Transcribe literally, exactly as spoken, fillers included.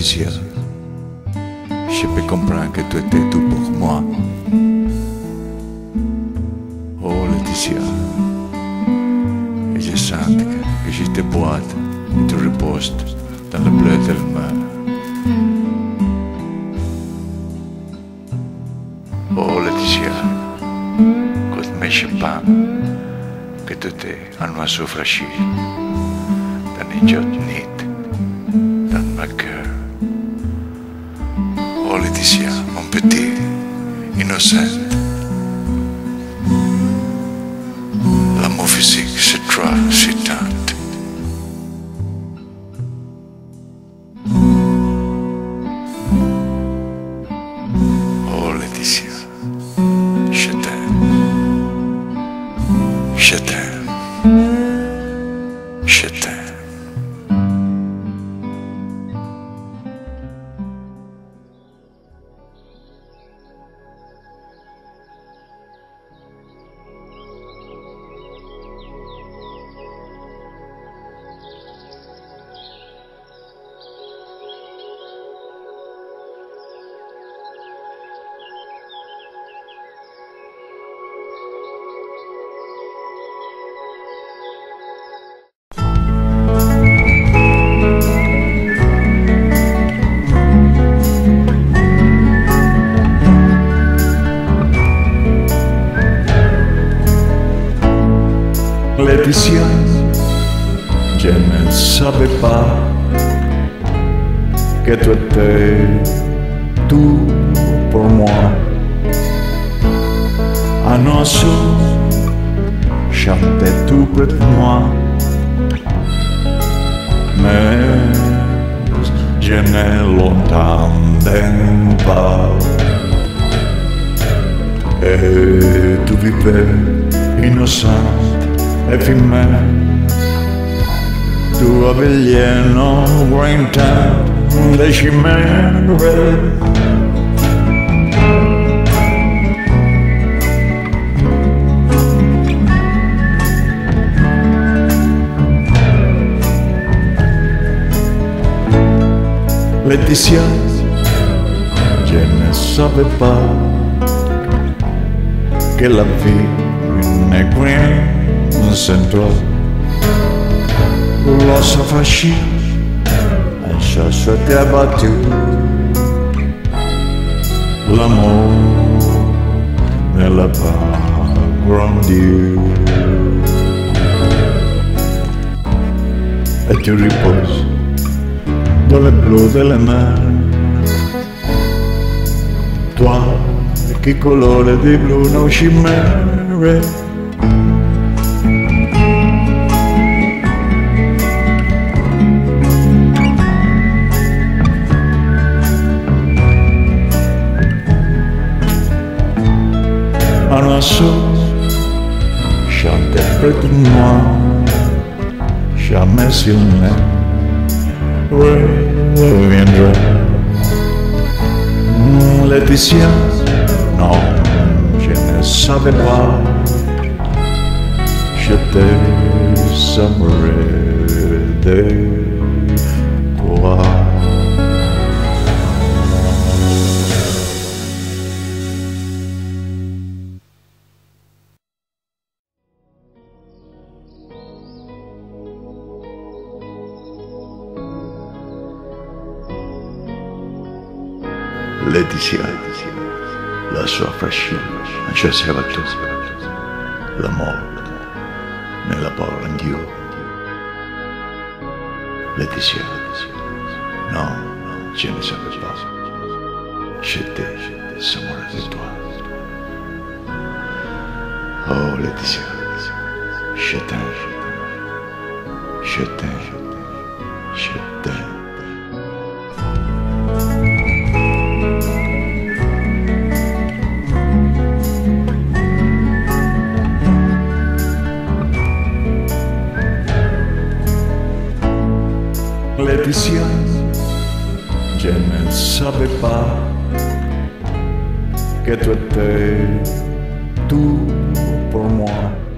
Laetitia, je peux comprendre que tu étais tout pour moi. Oh Laetitia, et je sens que je te boite et te repose dans le bleu de la mer. Oh Laetitia, quand je pense que tu étais un oiseau fragile, dans les jeunes nids, dans ma cœur. Oh Laetitia, mon petit, innocent. L'amour physique, c'est toi, c'est tante. Oh Laetitia, je t'aime. Je t'aime. Je t'aime. Laetitia, je ne savais pas que tu étais tout pour moi. Un oiseau chantait tout près de moi, mais je ne l'entendais pas. Et tu vivais innocent, éphémère, tu avais lié nos lointains des chimères. Laetitia, je ne savais pas que la vie n'est rien sans toi. L'oiseau fâché, un chat s'était abattu. L'amour ne l'a pas grandi. Et tu reposes dans le bleu de la mer, toi qui colore de bleu nos chimères. Un oiseau chantait près de moi, jamais il ne reviendra. Laetitia, non, je ne savais pas, je t'ai amoureux de toi. Laetitia, la soif fragile, je sais pas tout. La mort ne l'a pas rendu. Laetitia, non, non, je ne savais pas. J'étais amoureux de toi. Oh Laetitia, je t'aime, je t'aime, je t'aime. Laetitia, je ne savais pas que tu étais tout pour moi.